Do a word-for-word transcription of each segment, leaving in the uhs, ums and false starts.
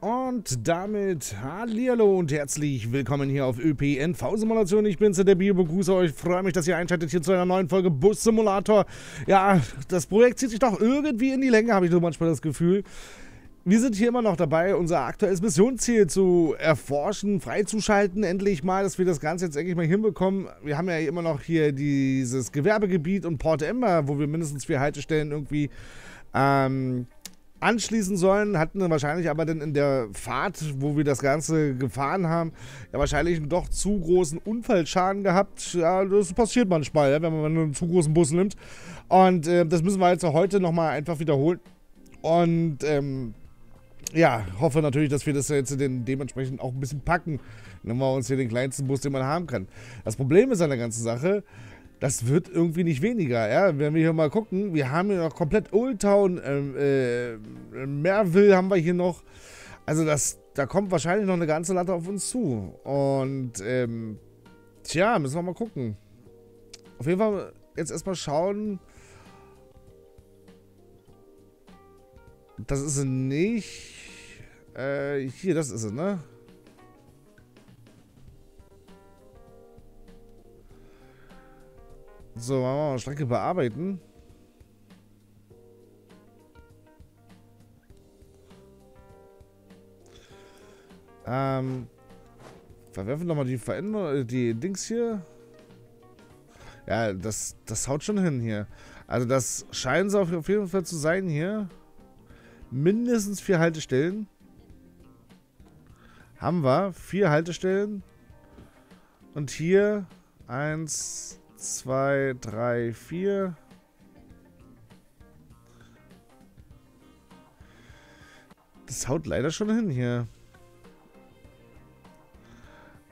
Und damit hallihallo und herzlich willkommen hier auf ÖPNV Simulation. Ich bin's, der Bio, begrüße euch, freue mich, dass ihr einschaltet hier zu einer neuen Folge Bus Simulator. Ja, das Projekt zieht sich doch irgendwie in die Länge, habe ich so manchmal das Gefühl. Wir sind hier immer noch dabei, unser aktuelles Missionsziel zu erforschen, freizuschalten, endlich mal, dass wir das Ganze jetzt endlich mal hinbekommen. Wir haben ja immer noch hier dieses Gewerbegebiet und Port Ember, wo wir mindestens vier Haltestellen irgendwie ähm, anschließen sollen, hatten wahrscheinlich aber dann in der Fahrt, wo wir das Ganze gefahren haben, ja wahrscheinlich einen doch zu großen Unfallschaden gehabt. Ja, das passiert manchmal, ja, wenn man einen zu großen Bus nimmt. Und äh, das müssen wir jetzt auch heute nochmal einfach wiederholen. Und ähm, ja, hoffe natürlich, dass wir das jetzt den, dementsprechend auch ein bisschen packen. Dann haben wir uns hier den kleinsten Bus, den man haben kann. Das Problem ist an der ganzen Sache, das wird irgendwie nicht weniger, ja. Wenn wir hier mal gucken, wir haben hier noch komplett Old Town, ähm, äh, Merville haben wir hier noch. Also das, da kommt wahrscheinlich noch eine ganze Latte auf uns zu. Und, ähm, tja, müssen wir mal gucken. Auf jeden Fall jetzt erstmal schauen. Das ist es nicht. Äh, hier, das ist es, ne? So, machen wir mal Strecke bearbeiten. Ähm, verwerfen nochmal die Veränderung, die Dings hier. Ja, das, das haut schon hin hier. Also das scheinen sie auf jeden Fall zu sein hier. Mindestens vier Haltestellen. Haben wir. Vier Haltestellen. Und hier eins... zwei, drei, vier. Das haut leider schon hin hier.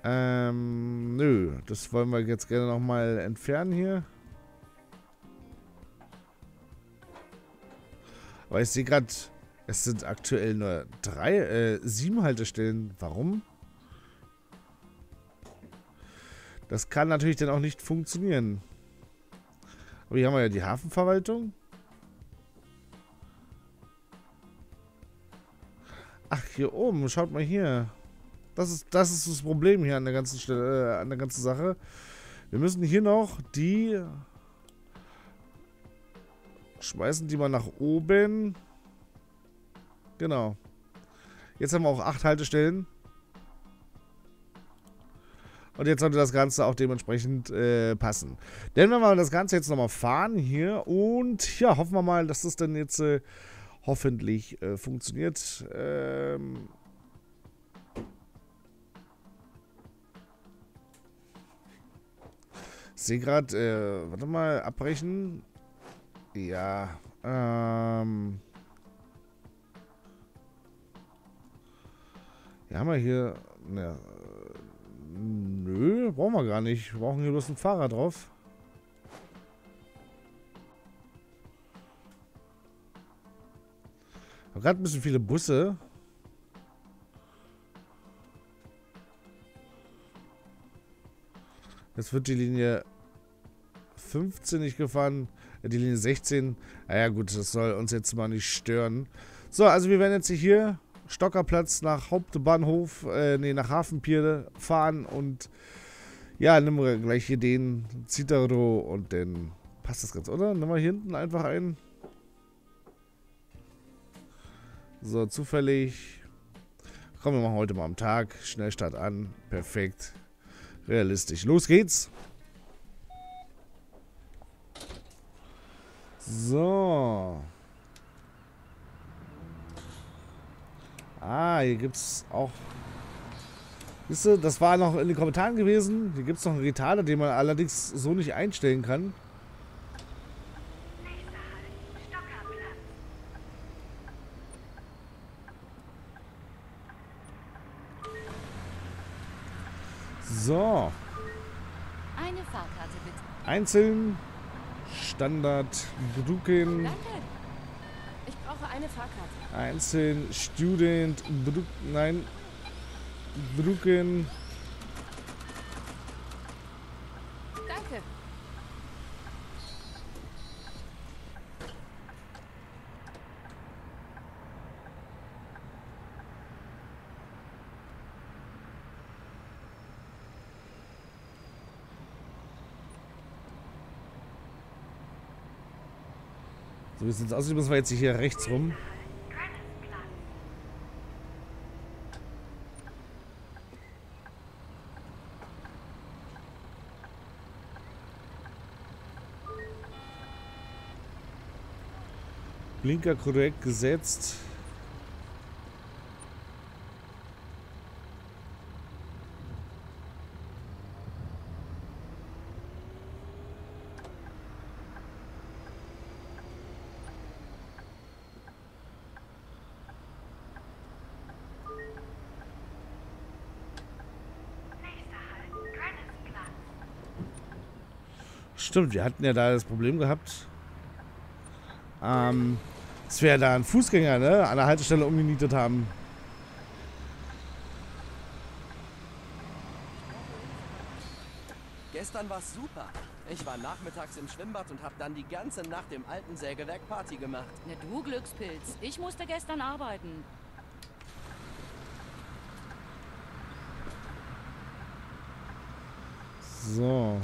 Ähm, nö. Das wollen wir jetzt gerne nochmal entfernen hier. Aber ich sehe gerade, es sind aktuell nur drei, äh, sieben Haltestellen. Warum? Das kann natürlich dann auch nicht funktionieren. Aber hier haben wir ja die Hafenverwaltung. Ach, hier oben, schaut mal hier. Das ist das, ist das Problem hier an der ganzen Stelle, äh, an der ganzen Sache. Wir müssen hier noch die schmeißen die mal nach oben. Genau. Jetzt haben wir auch acht Haltestellen. Und jetzt sollte das Ganze auch dementsprechend äh, passen. Denn wenn wir das Ganze jetzt nochmal fahren hier und ja, hoffen wir mal, dass das dann jetzt äh, hoffentlich äh, funktioniert. Ähm ich sehe gerade, äh, warte mal, abbrechen. Ja, ähm ja, haben wir hier, ja. Nö, brauchen wir gar nicht. Wir brauchen hier bloß einen Fahrer drauf. Ich habe gerade ein bisschen viele Busse. Jetzt wird die Linie fünfzehn nicht gefahren. Die Linie sechzehn. Naja gut, das soll uns jetzt mal nicht stören. So, also wir werden jetzt hier... Stockerplatz nach Hauptbahnhof, äh, nee, nach Hafenpier fahren und ja, nehmen wir gleich hier den Citaro und dann passt das ganz, oder? Nehmen wir hier hinten einfach ein. So, zufällig. Komm, wir machen heute mal am Tag. Schnellstart an. Perfekt. Realistisch. Los geht's. So. Ah, hier gibt es auch... Wisst ihr, das war noch in den Kommentaren gewesen. Hier gibt es noch einen Retarder, den man allerdings so nicht einstellen kann. So. Eine Fahrkarte bitte. Einzeln. Standard. Drucken. Danke. Ich brauche eine Fahrkarte. Einzeln, Student, Druck, nein, Drucken. Danke. So wie es jetzt aussieht, müssen wir jetzt hier rechts rum. Blinker korrekt gesetzt. Stimmt, wir hatten ja da das Problem gehabt. Ähm, es wäre da ein Fußgänger, ne? An der Haltestelle umgenietet haben. Gestern war's super. Ich war nachmittags im Schwimmbad und habe dann die ganze Nacht im alten Sägewerk Party gemacht. Na du Glückspilz, ich musste gestern arbeiten. So.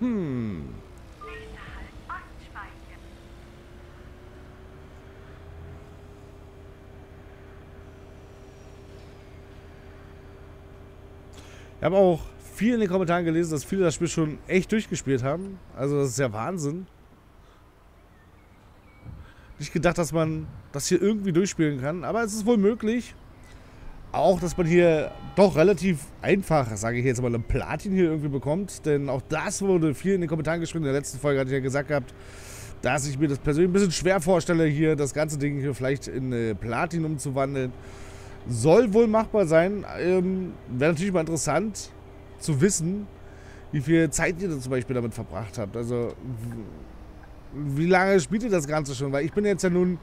Hm. Ich habe auch viel in den Kommentaren gelesen, dass viele das Spiel schon echt durchgespielt haben. Also das ist ja Wahnsinn. Nicht gedacht, dass man das hier irgendwie durchspielen kann, aber es ist wohl möglich. Auch, dass man hier doch relativ einfach, sage ich jetzt mal, einen Platin hier irgendwie bekommt. Denn auch das wurde viel in den Kommentaren geschrieben. In der letzten Folge hatte ich ja gesagt gehabt, dass ich mir das persönlich ein bisschen schwer vorstelle, hier das ganze Ding hier vielleicht in äh, Platin umzuwandeln. Soll wohl machbar sein. Ähm, Wäre natürlich mal interessant zu wissen, wie viel Zeit ihr da zum Beispiel damit verbracht habt. Also, wie lange spielt ihr das Ganze schon? Weil ich bin jetzt ja nun,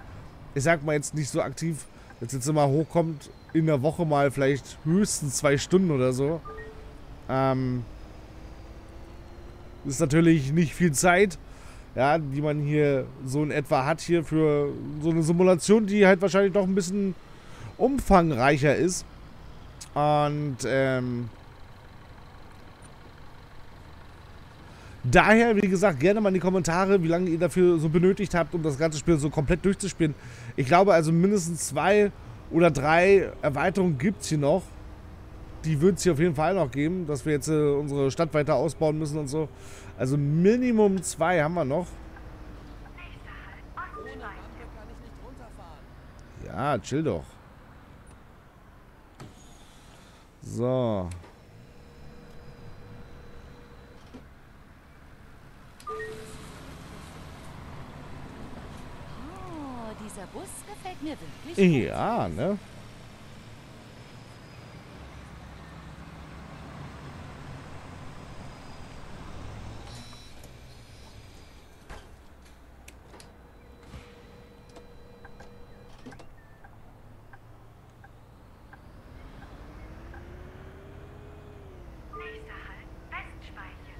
ich sag mal jetzt nicht so aktiv, wenn es jetzt immer hochkommt, in der Woche mal vielleicht höchstens zwei Stunden oder so. Ähm, ist natürlich nicht viel Zeit, ja, die man hier so in etwa hat hier für so eine Simulation, die halt wahrscheinlich doch ein bisschen umfangreicher ist. Und ähm, daher, wie gesagt, gerne mal in die Kommentare, wie lange ihr dafür so benötigt habt, um das ganze Spiel so komplett durchzuspielen. Ich glaube also mindestens zwei oder drei Erweiterungen gibt es hier noch. Die wird es hier auf jeden Fall noch geben, dass wir jetzt äh, unsere Stadt weiter ausbauen müssen und so. Also Minimum zwei haben wir noch. Ja, chill doch. So. Dieser Bus gefällt mir wirklich gut. Ja, ne? Nächster Halt, Westspeiche.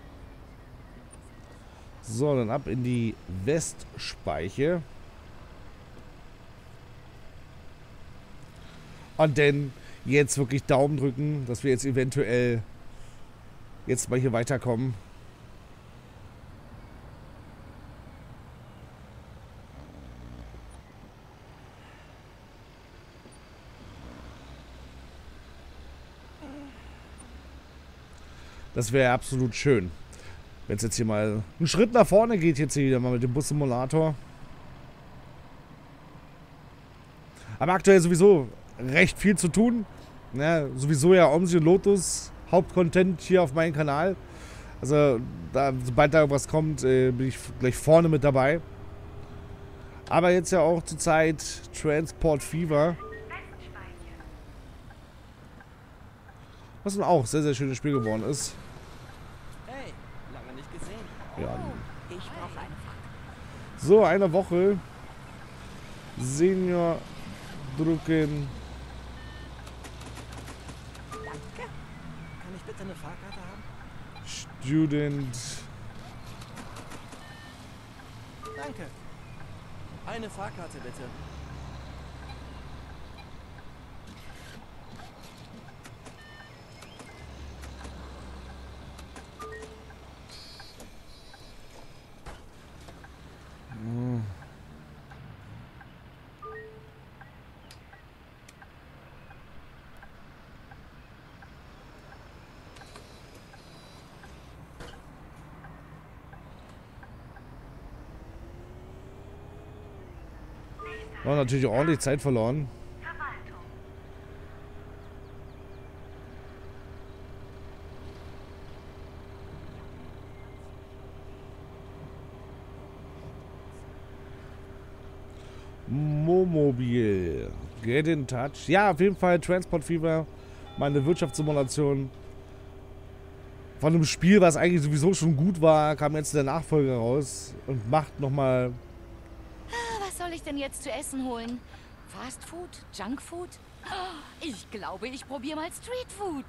So, dann ab in die Westspeiche. Und dann jetzt wirklich Daumen drücken, dass wir jetzt eventuell jetzt mal hier weiterkommen. Das wäre absolut schön, wenn es jetzt hier mal einen Schritt nach vorne geht, jetzt hier wieder mal mit dem Bus-Simulator. Aber aktuell sowieso recht viel zu tun. Ja, sowieso ja Omsi und Lotus, Hauptcontent hier auf meinem Kanal. Also, da, sobald da was kommt, äh, bin ich gleich vorne mit dabei. Aber jetzt ja auch zur Zeit Transport Fever. Was nun auch sehr, sehr schönes Spiel geworden ist. Hey, lange nicht gesehen. Ja. Ich brauche einen. So, eine Woche. Senior drücken. Eine Fahrkarte haben? Student. Danke. Eine Fahrkarte bitte. War natürlich ordentlich Zeit verloren. Momobil. Get in touch. Ja, auf jeden Fall Transport Fever. Meine Wirtschaftssimulation. Von einem Spiel, was eigentlich sowieso schon gut war, kam jetzt der Nachfolger raus und macht nochmal. Was soll ich denn jetzt zu essen holen? Fast Food? Junk Food? Ich glaube, ich probiere mal Street Food.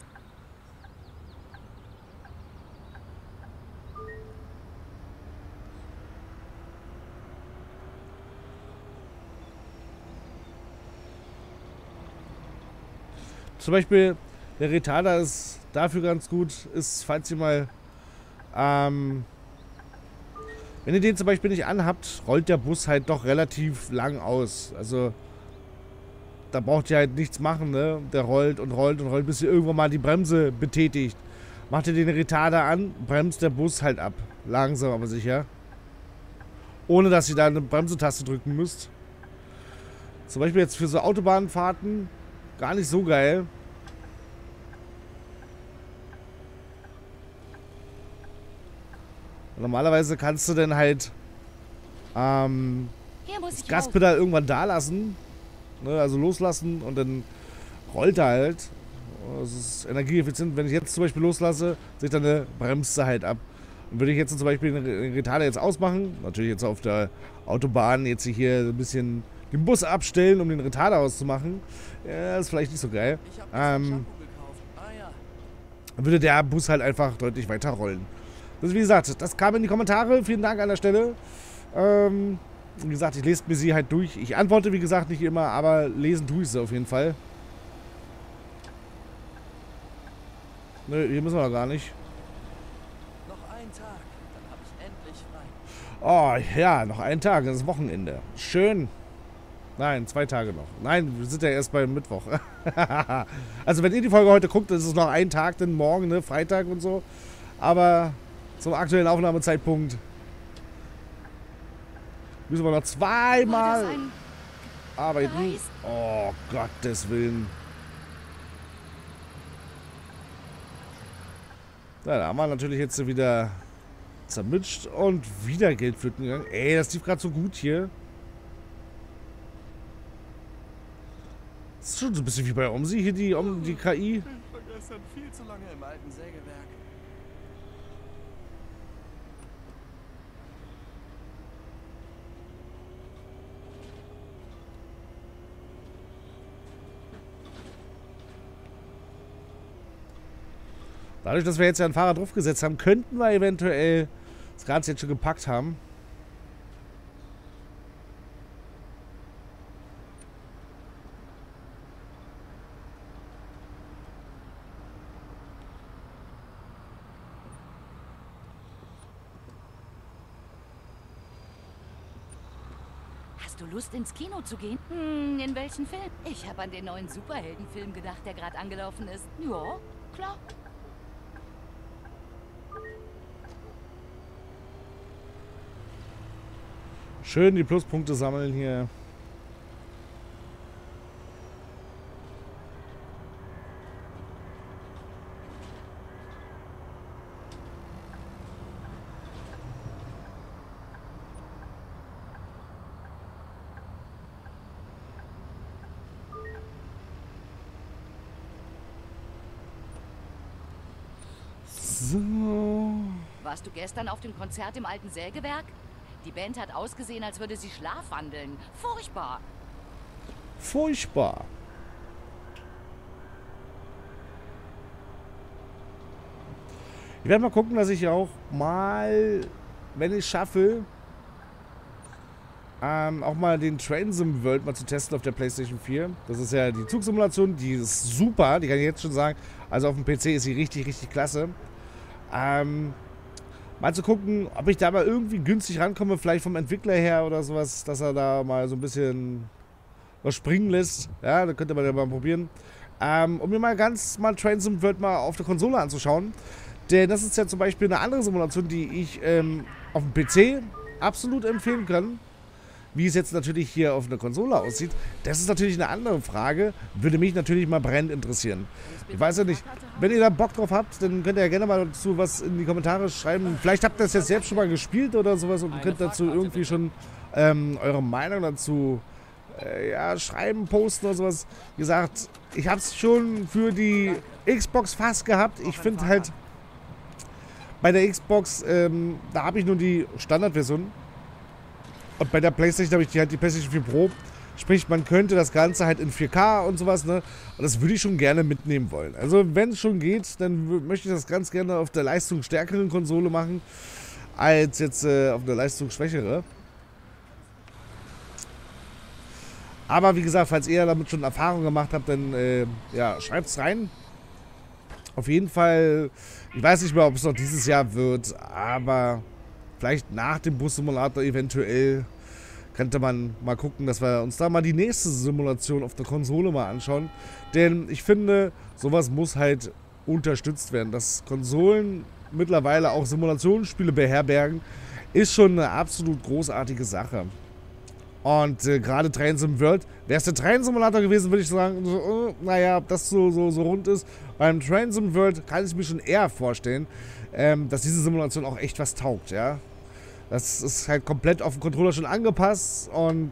Zum Beispiel, der Retarder ist dafür ganz gut, ist, falls ihr mal, ähm, wenn ihr den zum Beispiel nicht anhabt, rollt der Bus halt doch relativ lang aus. Also, da braucht ihr halt nichts machen, ne? Der rollt und rollt und rollt, bis ihr irgendwann mal die Bremse betätigt. Macht ihr den Retarder an, bremst der Bus halt ab. Langsam, aber sicher. Ohne, dass ihr da eine Bremsetaste drücken müsst. Zum Beispiel jetzt für so Autobahnfahrten, gar nicht so geil. Normalerweise kannst du dann halt ähm, das Gaspedal irgendwann da lassen, ne, also loslassen und dann rollt er halt. Das ist energieeffizient. Wenn ich jetzt zum Beispiel loslasse, sich dann eine Bremse halt ab. Und würde ich jetzt zum Beispiel den Retarder jetzt ausmachen, natürlich jetzt auf der Autobahn jetzt hier ein bisschen den Bus abstellen, um den Retarder auszumachen, ja, ist vielleicht nicht so geil. Ähm, dann würde der Bus halt einfach deutlich weiter rollen. Also wie gesagt, das kam in die Kommentare. Vielen Dank an der Stelle. Ähm, wie gesagt, ich lese mir sie halt durch. Ich antworte, wie gesagt, nicht immer, aber lesen tue ich sie auf jeden Fall. Nö, hier müssen wir gar nicht. Noch einen Tag, dann habe ich endlich frei. Oh ja, noch einen Tag, das ist Wochenende. Schön. Nein, zwei Tage noch. Nein, wir sind ja erst beim Mittwoch. Also wenn ihr die Folge heute guckt, ist es noch ein Tag, denn morgen, ne, Freitag und so. Aber zum aktuellen Aufnahmezeitpunkt müssen wir noch zweimal arbeiten. Oh, Gottes Willen. Ja, da haben wir natürlich jetzt wieder zermitscht und wieder Geld flöten gegangen. Ey, das lief gerade so gut hier. Das ist schon so ein bisschen wie bei Omsi hier, die, um, die K I. Ich war gestern viel zu lange im alten Sägewerk. Dadurch, dass wir jetzt ja einen Fahrer draufgesetzt haben, könnten wir eventuell das Ganze jetzt schon gepackt haben. Hast du Lust, ins Kino zu gehen? Hm, in welchen Film? Ich habe an den neuen Superheldenfilm gedacht, der gerade angelaufen ist. Ja, klar. Schön die Pluspunkte sammeln hier. So. Warst du gestern auf dem Konzert im alten Sägewerk? Die Band hat ausgesehen, als würde sie schlafwandeln. Furchtbar. Furchtbar. Ich werde mal gucken, dass ich auch mal, wenn ich schaffe, ähm, auch mal den Train Sim World mal zu testen auf der PlayStation vier. Das ist ja die Zugsimulation, die ist super, die kann ich jetzt schon sagen. Also auf dem P C ist sie richtig, richtig klasse. Ähm... Mal zu gucken, ob ich da mal irgendwie günstig rankomme, vielleicht vom Entwickler her oder sowas, dass er da mal so ein bisschen was springen lässt. Ja, da könnte man ja mal probieren. Ähm, um mir mal ganz mal Train Sim World mal auf der Konsole anzuschauen. Denn das ist ja zum Beispiel eine andere Simulation, die ich ähm, auf dem P C absolut empfehlen kann. Wie es jetzt natürlich hier auf einer Konsole aussieht, das ist natürlich eine andere Frage. Würde mich natürlich mal brennend interessieren. Ich weiß ja nicht, wenn ihr da Bock drauf habt, dann könnt ihr ja gerne mal dazu was in die Kommentare schreiben. Vielleicht habt ihr das jetzt selbst schon mal gespielt oder sowas und könnt dazu irgendwie schon ähm, eure Meinung dazu äh, ja, schreiben, posten oder sowas. Wie gesagt, ich habe es schon für die Xbox fast gehabt. Ich finde halt... Bei der Xbox, ähm, da habe ich nur die Standardversion und bei der PlayStation habe ich die, halt die PlayStation vier Pro. Sprich, man könnte das Ganze halt in vier K und sowas, ne? Und das würde ich schon gerne mitnehmen wollen. Also wenn es schon geht, dann möchte ich das ganz gerne auf der leistungsstärkeren Konsole machen, als jetzt äh, auf einer leistungsschwächeren. Aber wie gesagt, falls ihr damit schon Erfahrung gemacht habt, dann äh, ja, schreibt es rein. Auf jeden Fall, ich weiß nicht mehr, ob es noch dieses Jahr wird, aber vielleicht nach dem Bus-Simulator eventuell könnte man mal gucken, dass wir uns da mal die nächste Simulation auf der Konsole mal anschauen. Denn ich finde, sowas muss halt unterstützt werden. Dass Konsolen mittlerweile auch Simulationsspiele beherbergen, ist schon eine absolut großartige Sache. Und äh, gerade Train Sim World, wäre es der Train Simulator gewesen, würde ich sagen, so, oh, naja, ob das so, so, so rund ist. Beim Train Sim World kann ich mir schon eher vorstellen, ähm, dass diese Simulation auch echt was taugt, ja. Das ist halt komplett auf den Controller schon angepasst und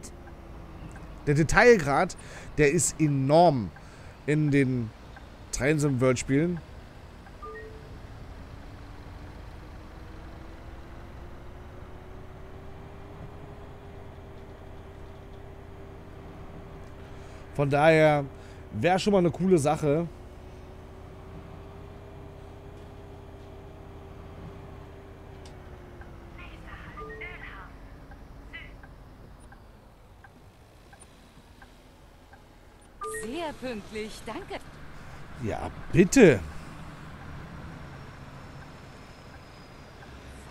der Detailgrad, der ist enorm in den Train Sim World Spielen. Von daher wäre schon mal eine coole Sache. Sehr pünktlich, danke. Ja, bitte.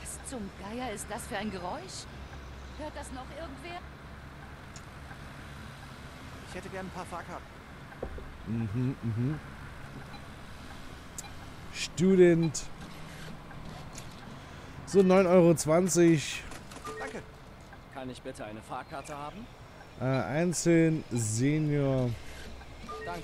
Was zum Geier ist das für ein Geräusch? Hört das noch irgendwer? Ich hätte gern ein paar Fahrkarten. Mhm, mhm. Student. So neun Euro zwanzig. Danke. Kann ich bitte eine Fahrkarte haben? Äh, einzeln, Senior. Danke.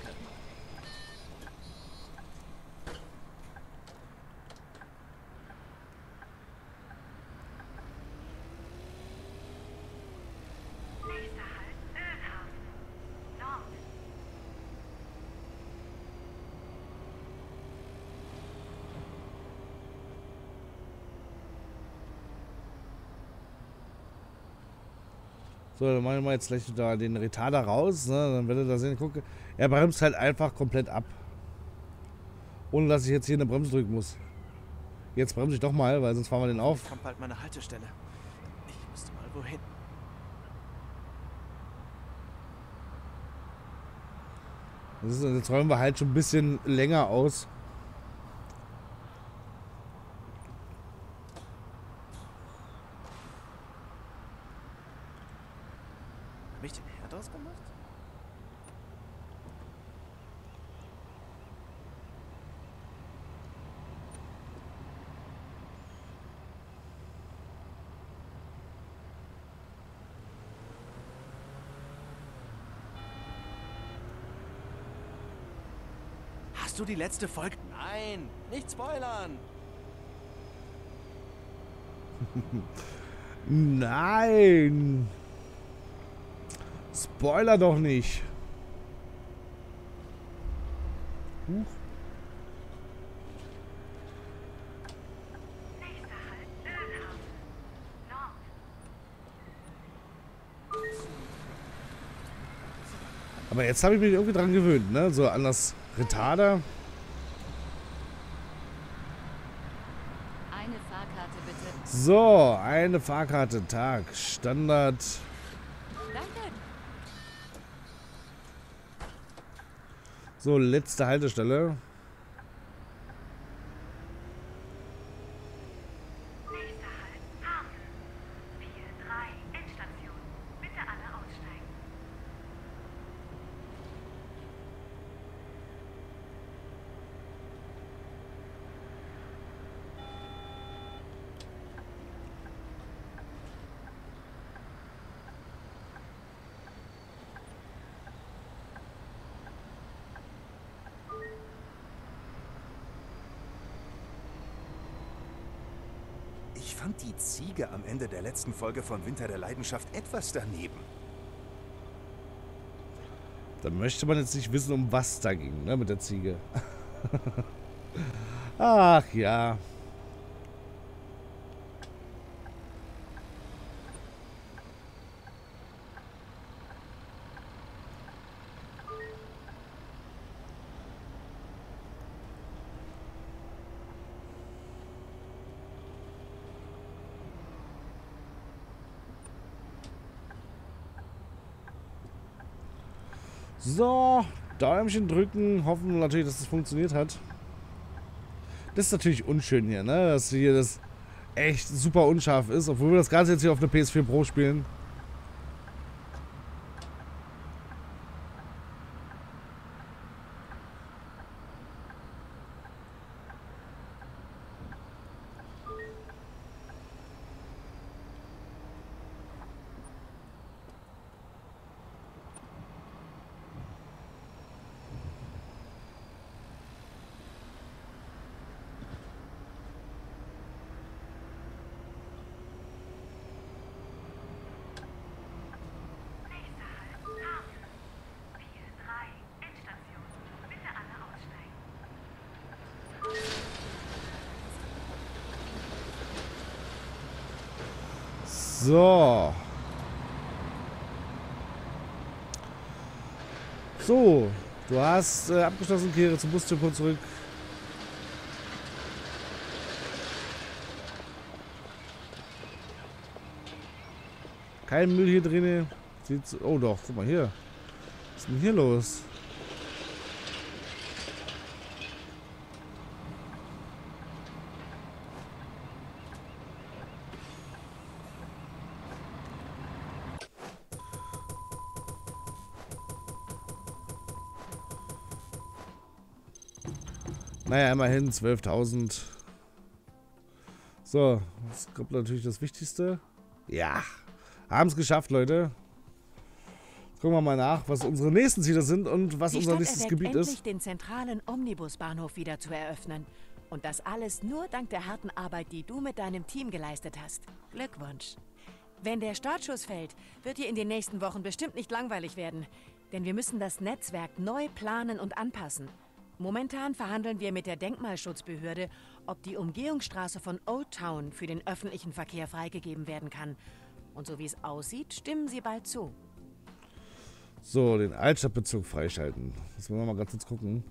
So, dann machen wir jetzt gleich da den Retarder raus, ne? Dann werdet ihr da sehen, gucke, er bremst halt einfach komplett ab. Ohne dass ich jetzt hier eine Bremse drücken muss. Jetzt bremse ich doch mal, weil sonst fahren wir den auf. Ich komme bald meine Haltestelle. Ich müsste mal wohin. Das ist, jetzt räumen wir halt schon ein bisschen länger aus. Du die letzte Folge? Nein, nicht spoilern! Nein! Spoiler doch nicht! Huch. Aber jetzt habe ich mich irgendwie dran gewöhnt, ne? So anders. Retarder. Eine Fahrkarte bitte. So, eine Fahrkarte. Tag. Standard. Danke. So, letzte Haltestelle. fand die Ziege am Ende der letzten Folge von Winter der Leidenschaft etwas daneben. Dann möchte man jetzt nicht wissen, um was da ging, ne, mit der Ziege. Ach ja. So, Däumchen drücken, hoffen natürlich, dass es funktioniert hat. Das ist natürlich unschön hier, ne? Dass hier das echt super unscharf ist, obwohl wir das Ganze jetzt hier auf eine P S vier Pro spielen. So. So, du hast äh, abgeschlossen, kehre zum Bustempel zurück. Kein Müll hier drin. Sieht's, oh doch, guck mal hier. Was ist denn hier los? Naja, immerhin zwölftausend. So, jetzt kommt natürlich das Wichtigste. Ja, haben es geschafft, Leute. Jetzt gucken wir mal nach, was unsere nächsten Ziele sind und was unser nächstes Gebiet ist. Die Stadt erwägt endlich, den zentralen Omnibusbahnhof wieder zu eröffnen. Und das alles nur dank der harten Arbeit, die du mit deinem Team geleistet hast. Glückwunsch. Wenn der Startschuss fällt, wird dir in den nächsten Wochen bestimmt nicht langweilig werden. Denn wir müssen das Netzwerk neu planen und anpassen. Momentan verhandeln wir mit der Denkmalschutzbehörde, ob die Umgehungsstraße von Old Town für den öffentlichen Verkehr freigegeben werden kann. Und so wie es aussieht, stimmen sie bald zu. So, den Altstadtbezug freischalten. Das wollen wir mal ganz kurz gucken.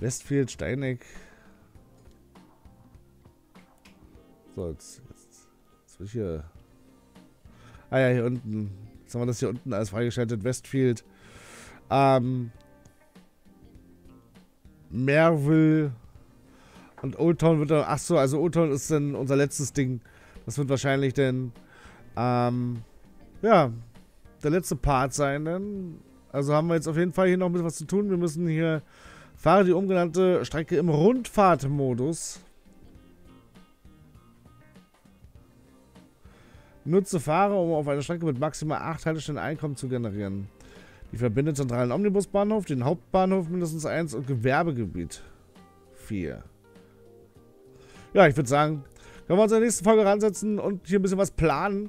Westfield, Steineck. So, jetzt, jetzt, jetzt will ich hier... Ah ja, hier unten. Jetzt haben wir das hier unten als freigeschaltet. Westfield. Ähm... Merville und Old Town wird dann, ach so, also Old Town ist dann unser letztes Ding. Das wird wahrscheinlich dann, ähm, ja, der letzte Part sein. Denn, also haben wir jetzt auf jeden Fall hier noch ein bisschen was zu tun. Wir müssen hier, fahre die umgenannte Strecke im Rundfahrtmodus. Nutze Fahrer, um auf einer Strecke mit maximal acht Haltestellen Einkommen zu generieren. Die verbindet zentralen Omnibusbahnhof, den Hauptbahnhof mindestens eins und Gewerbegebiet vier. Ja, ich würde sagen, können wir uns in der nächsten Folge ransetzen und hier ein bisschen was planen.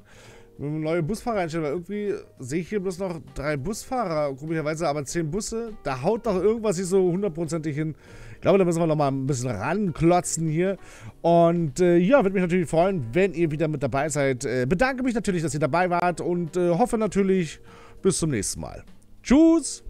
Neue Busfahrer einstellen, weil irgendwie sehe ich hier bloß noch drei Busfahrer, komischerweise aber zehn Busse. Da haut doch irgendwas nicht so hundertprozentig hin. Ich glaube, da müssen wir noch mal ein bisschen ranklotzen hier. Und äh, ja, würde mich natürlich freuen, wenn ihr wieder mit dabei seid. Äh, bedanke mich natürlich, dass ihr dabei wart und äh, hoffe natürlich bis zum nächsten Mal. Tschüss!